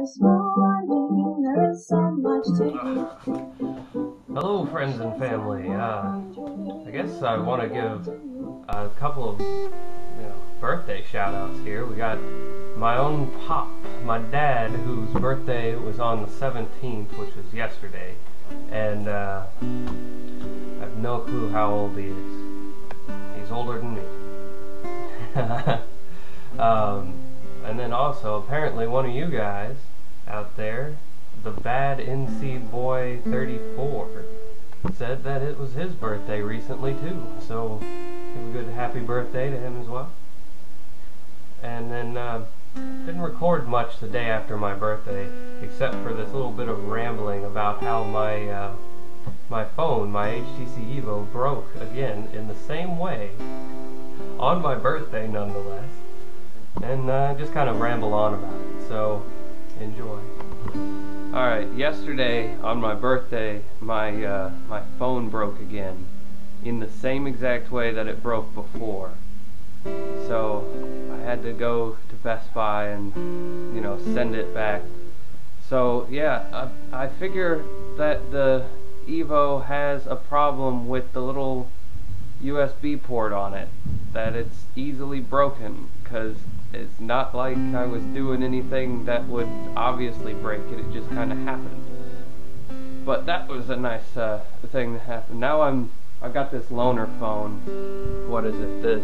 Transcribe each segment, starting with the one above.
this morning, there's so much to Hello friends and family, I guess I want to give a couple of birthday shout outs here. We got my own pop, my dad, whose birthday was on the 17th, which was yesterday, and I have no clue how old he is. He's older than me. And then also, apparently one of you guys out there, TheBadNCboy34, said that it was his birthday recently too, so give a good happy birthday to him as well. And then, didn't record much the day after my birthday, except for this little bit of rambling about how my, my phone, my HTC Evo, broke again in the same way, on my birthday nonetheless. And just kind of ramble on about it, so enjoy. Alright, yesterday on my birthday, my my phone broke again in the same exact way that it broke before. So I had to go to Best Buy and send it back. So yeah, I figure that the Evo has a problem with the little USB port on it, that it's easily broken, because it's not like I was doing anything that would obviously break it, it just kind of happened. But that was a nice thing to happen. Now I've got this loaner phone. What is it? This,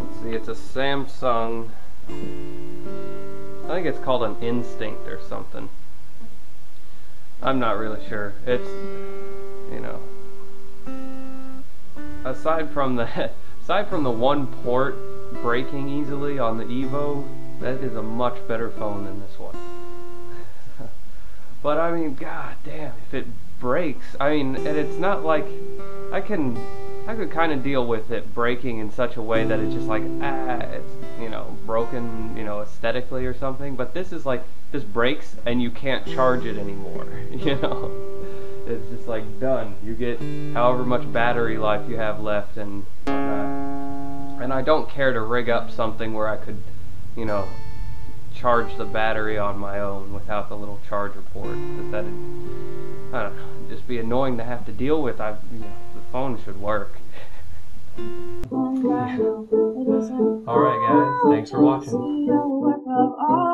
let's see, it's a Samsung, I think it's called an Instinct or something. I'm not really sure. It's, aside from the one port breaking easily on the Evo, that is a much better phone than this one. But I mean, god damn, if it breaks, I mean, and it's not like I could kind of deal with it breaking in such a way that it's just like, it's broken, aesthetically or something. But this is like, this breaks and you can't charge it anymore. It's just like done. You get however much battery life you have left, and I don't care to rig up something where I could, charge the battery on my own without the little charger port. Because that'd, I don't know, it'd just be annoying to have to deal with. The phone should work. All right, guys. Thanks for watching.